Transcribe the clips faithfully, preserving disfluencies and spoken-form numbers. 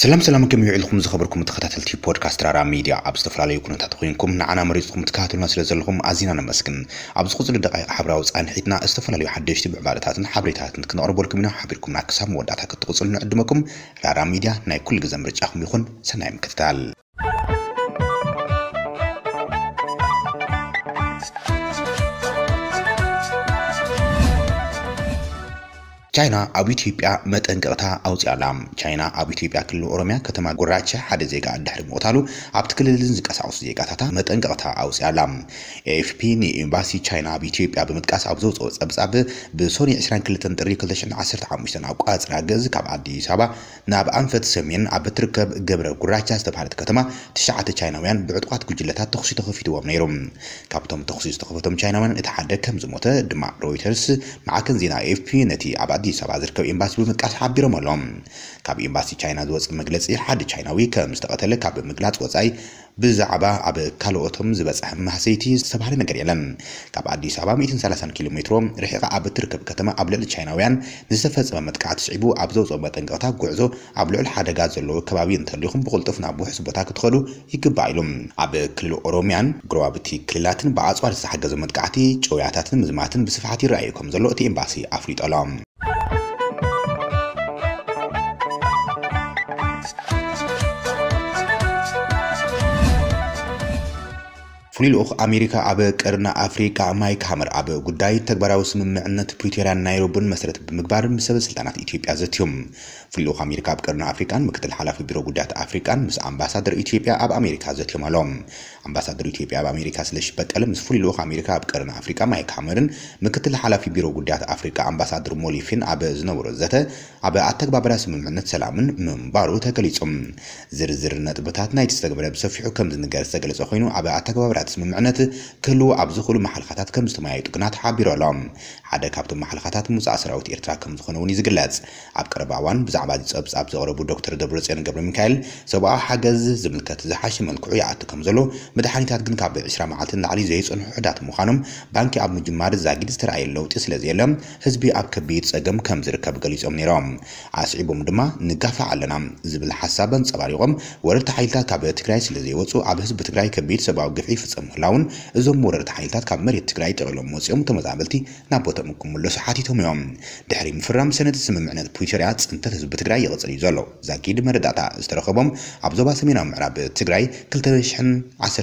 سلام سلام كم يعلكم زخبركم تخطاتلتي بودكاست رارا ميديا عبس تفراليكم تاتقينكم نعنا مريضكم تكاتلنا سلازلكم عزينا نمسكن عبس خذ الدقائق حبراوز ان حيتنا استفراليو حدشتي بعباراتاتن حبريتاتن كنقربولكم هنا حبيركم ناكسام وداتا كتقصل نقدمكم رارا ميديا ناي كل جزم رجاكم يكون سنايم كتال China أبي تيبيا متأنكرتها أو تعلم China أبي تيبيا كل أوروبا كتما جرّتها حد زيجا الدهر موتالو عبتكل لنزك أسعوس زيجا تاتا متأنكرتها أو تعلم إف بي ني إمباسي China أبي تيبيا بمتكاس أبزوز أو أبزاب بسوري إسرائيل كل تنتري كل شن عشرة عام مشتن أو قاعد راجز كعبادي سبعة ناب أنفت سمين عبتركب جبر جرّتها استبحرت كتما تشعت China وين بعقد كجلتها تخصي تخفي دوام نيرم كابتم تخصي تخفتم China وين اتحدى كم زمته دمع رويترز معكن زينا إف بي نتي عباد ديس بعذر كاب إمباسي بمتكاس حبيرة ملهم كاب إمباسي China دوس مجلس إحدى China ويكم مستقتله كاب مجلس وزاي بزعبة عب كالوتهم زبز أهم حسيتي سبحان نجريلن كاب عديس عبام يتن ثلاثين كيلومترهم رحق عب تركب كتما قبل China وين نزفت متكاس شعبو عبزوز ومتنقطع جوزو قبل الحادة جازلو كبابين تليهم بقولتفنا عبو حسبتاك تدخلوا يكبايلهم عب كل أوروميان جروابتي كلاتن بعض صور السحق زمتكعتي جوياتاتن مزماتن بصفحتي رأيكم زلوتي إمباسي عفريت ألام فليلوخ أمريكا عبر كرنا أفريقيا مايك هامر عبر قداي تكبراوس من معنة بيتيران نيروبن مسألة بمقدار مسبب سلطنة إثيوبيا ذات يوم. فليلوخ أمريكا عبر كرنا أفريقيا مكتل حلف بيرو قدات أفريقيا مس أمباسادر إثيوبيا عبر أمريكا ذات يوم علام. أمباسادر إثيوبيا عبر أمريكا سلش بتكلم مس فليلوخ أمريكا عبر كرنا أفريقيا مايك هامرن مكتل حلف بيرو قدات أفريقيا أمباسادر موليفين عبر زنور ذاته عبر أتكبراوس من معنة سلامن من بارو تكليتهم. زر زر نتبتات نايت استقبل بصفحه كم زنجر استقبل صخينو عبر أتكبراوس من معنات كلو عبزخلو محل خطات كم استماعي تقنات حابير علام عدا كابتو محل خطات موز عسراوت إرتراك كم زخنوني زقلات عبقر بعوان بزعبادي سبز عبزغربو دكتور دبرس إن قبل مكايل سواء حجز زملكات زحاش ملكوعي عت كم زلو مدحني تاتقن كعب عشرة معتن علي زيس أن حدات مخانم بانكي عب مجمار زاجد استرعيل لو تسلا زيلم حزبي عب كبيت سجم كم زركب قليس أم نيرام عسيبو مدما نقف علنا زبل حسابا سباريهم ورفت حيلتا كعب تكراي سلا زيوتو عب حزب تكراي كبيت سباع قفيف مهلاون إذا مورد حيلات كاب مريت تقرأي تعلم موسيوم تمزعبلتي نابوت مكم الله صحتي تميوم دحري مفرم سنة سمع معنى بويشريات أنت تزب تقرأي غصري زلوا زكيد مرد عتا استرخبهم عبزوبة سمينا معرب تقرأي كل ترشحن عشر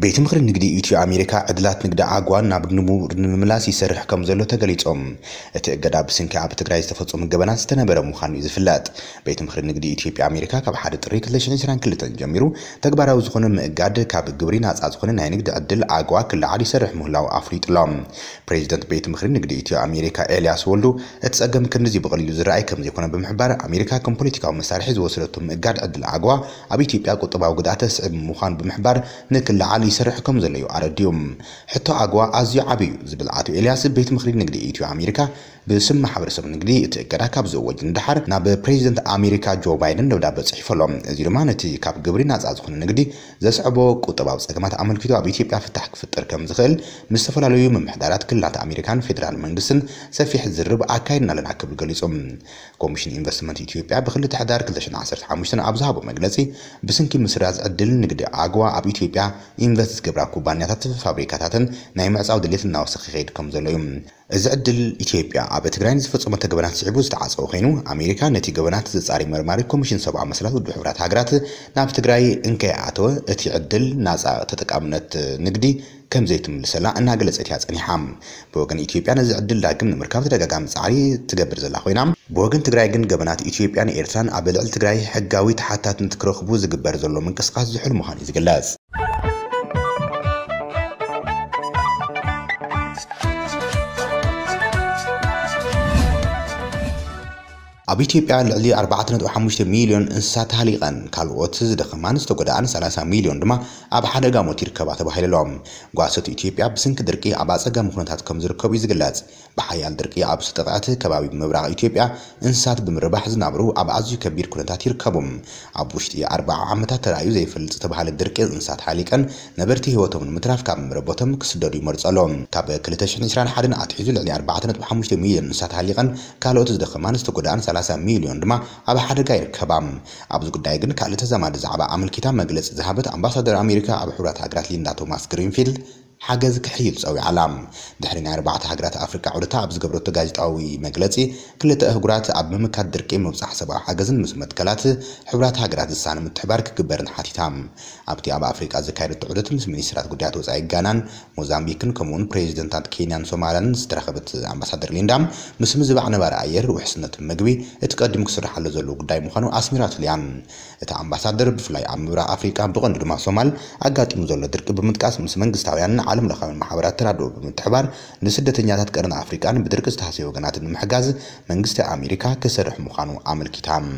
بيت مخرج نقدي إثيوبيا أمريكا عدلات نقدي عقوان نابد نمور نملاسي سرح كم زلوا تقليتهم تقدر بسنك عب تقرأي استفسرهم جبنا استنبرا مخان يزفلات بيت مخرج نقدي إثيوبيا أمريكا كبحر الطريق ليش نسران كل تنجمرو تكبر وزخون مقدر كاب جبرين عز عزخون نهين نقدي عدل عقوا كل عري سرح مهلا وعفريت لام بريزيدنت بيت مخرج نقدي إثيوبيا أمريكا إلياس ولو اتسقم كنزي بغلي يزرعي كم زيكون بمحبار أمريكا كم بوليتيكا ومسارح زوصلتهم مقدر عدل عقوا أبيتيبيا قطبا وقدعت سعب مخان بمحبار نكل عالي يسرحكم زليو على اليوم حتى أقوى أزيو عبيو زبل عتو إلياس بيت مخرج نقدي إثيوبيا أمريكا بسم حبرسم نقدي تكرا كاب زوج ندحر ناب بريزيدنت أمريكا جو بايدن لو داب صحيفة لهم زيرمانتي كاب جبرين عز عزخون نقدي زسعبو قطباب سكمات عمل كتو أبيتيبيا فتحك في التركم زخل مستفلا اليوم من محضرات كلات أمريكان فيدرال منجسن سفيح الزرب أكاين على نعكب الجليسهم كوميشن إنفستمنت إثيوبيا بخل تحضر كلشن عصرت حمشتنا أبزهابو مجلسي بسنكي مسراز أدل نقدي أقوى أبيتيبيا إنفست قبل كوبانيات فابريكاتاتن نايمة أو دليل الناس خيرت كم زلهم زعدل إثيوبيا عبت غرانز فتصمم تجبنات سعبوز تعصوا خينو أمريكا نتيجة جبنات تزاري مرمار كوميشن سبعة مسألة وبحورات هجرات نابت غراي إنك عتوه تعدل ناس تتكامنت نقدي كم زيتم السلا أنها جلست إتياس أنيحام بوجن إثيوبيا نزعدل لكن من مركب ترجع سعري تجبر زلا خينام بوجن تجري جن جبنات إثيوبيا إيران عبدل تجري حجاوي حتى تنتكرخ بوز جبر زلهم من كسقاس زحل مهانيز جلاز أبيتي بيع لعلي أربعة وخمسين مليون إنسات هاليقان كالواتس دخمان استقدان ثلاثة مليون دما أبحد جامو تركبات بحال العم قاسة أبيتي بيع بسنك دركي عباس جامو خنتات كم زركبي زجلات بحال دركي عباس تقعت كبابي بمبلغ أبيتي بيع إنسات بمربح زنابرو عباس كبير خنتات تركبهم عبوشتي أربعة عمتا ترايو زي فلت تبحال دركي إنسات هاليقان نبرتي هو تمن مترف كم ربطهم كسدري مرز علم كاب كلتشن إسران حرن أتحيزل لعلي أربعة وخمسين مليون إنسات هاليقان كالواتس دخمان استقدان ثلاثة مليون دما أبحر غير كبام أبزق دايجن كالت زمان زعبا عمل كتاب مجلس ذهبت أمباسادر أمريكا أبحرات هاجرات ليندا توماس جرينفيلد حاجز كحيلس أو علام دحرين أربعة هاجرات أفريقيا عودة أبز جبرت تجاجت أوي مجلسي كل تهجرات أب ممكدر كيم وبصح سبعة حاجزن مسمت كلات حبرات هاجرات السنة متحبرك كبرن حتي تام أبتي أب أفريقيا ذكرت عودة من سرات قديات وزعي جانان موزامبيكن كمون بريزيدنتات كينيان سومالان استرخبت أمباسادر ليندام مسمى زبعنا برأيير وحسنة مجبي اتقدم كسر حل زلوج داي مخانو أسمرات ليان إتا أمباسادر بفلاي أمبرا أفريقيا بغندر مع سومال أجات مزول درك بمتكاس مسمى جستاويان عالم لخام المحاورات ترادو بمتحبار نسدة تنياتات قرن أفريقان بدركز تحسي وقنات المحجاز من قسط أمريكا كسرح مخانو عمل كتام.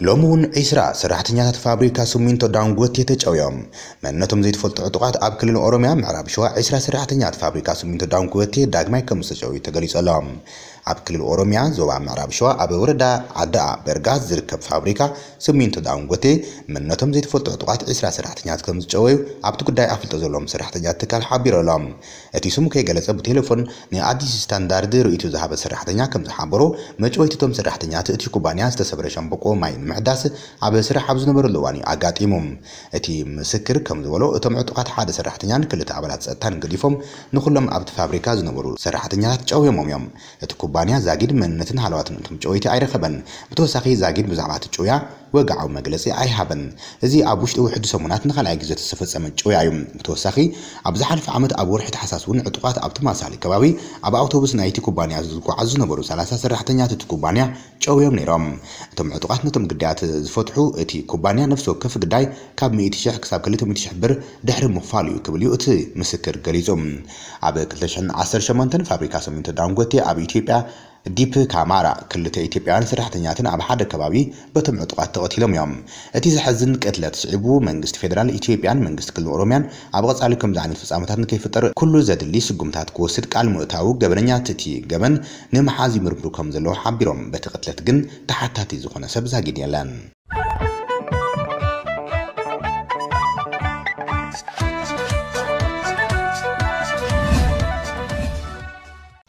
لومون إسراء سرحت نيات فابريكا سمينتو دانغوت يتجاو يوم منتهم زيد فلت عطقات أب كل الأوروميا معرب شواء إسراء سرحت نيات فابريكا سمينتو دانغوت داغماي كمستشوي تجلس ألام أب كل الأوروميا زوا معرب شواء أب وردا عدا برجاز زركب فابريكا سمينتو دانغوت منتهم زيد فلت عطقات إسراء سرحت نيات كمستشوي أب تقول داي أفلت زلهم سرحت نيات تكال حبير ألام أتيسمو كي جلس أبو تليفون نعدي ستاندرد رؤيته ذهب سرحت نيات كمتحبرو مجوي تتم سرحت نيات أتيكوبانيا استسبرشان بقو ماين محداس عبر سرح حبز نبر اللواني عقات إمم أتي مسكر كم ذولو أتم عطقات حادة سرحتنيان كل تعبالات سأتان قليفهم نخلهم عبد فابريكا زنبرو سرحتنيات تجاو يموم يوم أتكوبانيا زاقيد من نتن حلواتن أنتم جويتي عير خبن بتوساقي زاقيد بزعبات جويا وقعوا مجلسي عي هبن زي عبوشت أو حدو سمونات نخلع جزة السفت سمن جويا يوم بتوساقي عبزحل في عمد أبو رحت حساسون عطقات عبد ماسالي كبابي عبا أوتوبوس نايتي كوبانيا زلقو عزنبرو سلاسة سرحتنيات تكوبانيا جاو يوم نيرام أتم عطقات نتم قديات فتحو اتي كوبانيا نفسه كف قداي كاب ميتشح كساب كليتو ميتشح بر دحر مخفاليو كبليو اتي مسكر قليزوم عبا كلتشن عسر شمانتن فابريكا سمينت دانغوتي عب إثيوبيا ዲፕ ካማራ ክልተ ኢትዮጵያውያን ሰራተኛትን ኣብ ሓደ ከባቢ በተመጥቋት ተወቲሎም እዮም እቲ ዝሐዝን ቀጥለት ጽዕቡ መንግስት ፌደራል ኢትዮጵያን መንግስት ክልል ኦሮሚያን ኣብ ቀጻሊ ከም ዛንት ፍጻመታትን ከይፈጠር ኩሉ ዘድሊ ስጉምታት ኮስድ ቃል ምእታው ገበነኛ ትቲ ገበን ንመሓዚ ምርምሩ ከም ዘሎ ሓቢሮም በተቀጥለት ግን ተሓታቲ ዝኾነ ሰብ ዛጊድ የለን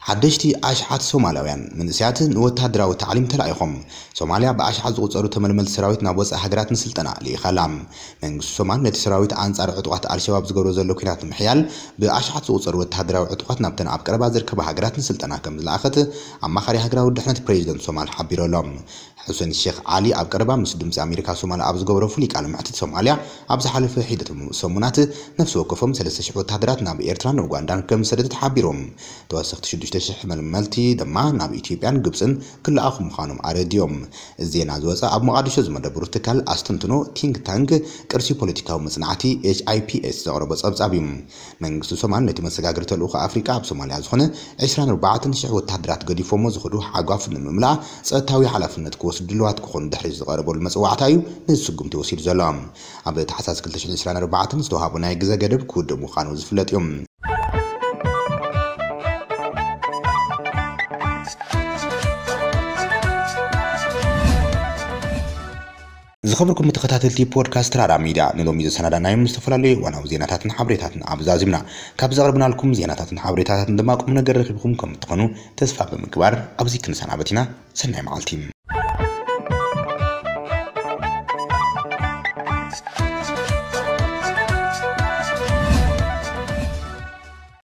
حدشتي أشحات سوماليان من سياتن وتدرى وتعليم تلاقيهم سوماليا بأشحات قصروا تململ سراويت نابوس أهجرات نسلتنا ليخلام من سومال نتسراويت عن سر عطوات الشباب زجروز اللوكينات محيال بأشحات قصروا وتدرى وعطوات نبتن عبكر بعذر كبهجرات نسلتنا كم الأخت أما خري هجرة ودحنة بريزيدنت سومال حبير لهم حسن الشيخ علي عبكر بعم مسدم أمريكا سومال أبز جورو فليك على معتد سوماليا أبز حلف حيدة سومنات نفسه كفهم سلسلة شحوت هجرات ناب إيرتران وغاندان كم سردت حبيرهم توسخت شدوش تشح ململتي دما ناب إثيوبيان جبسن كل أخو مخانم عرديوم زين عزوزة أب مقادش زمدة بروتكال أستنتنو تينك تانك كرسي بوليتيكا ومصنعتي إيش آي بي إس زغربة صبز أبيم من سومان نتي مسجع قرتل أخا أفريقيا بسوماليا زخنة عشرين أربعة تنشح وتحضرات قدي فمو زخدو حقاف المملة سأتاوي حلف النتكوس دلوات كخون دحرج زغربة والمسوعة تايو نسقم توصيل زلام عبد حساس كل تشن عشرين أربعة تنستوها بناء جزء قرب كود مخانو زفلت يوم زخبركم متخاتلتي بودكاست رارا ميديا نلومي زسندنا يوم مستفلالي وناو زيناتاتن حبريتاتن عبزازمنا كاب زغربنا لكم زيناتاتن حبريتاتن دماكم نغرخبكم كم تقنو تسفى بمكبار أبزي كنسان عبتنا سنعي مع التيم.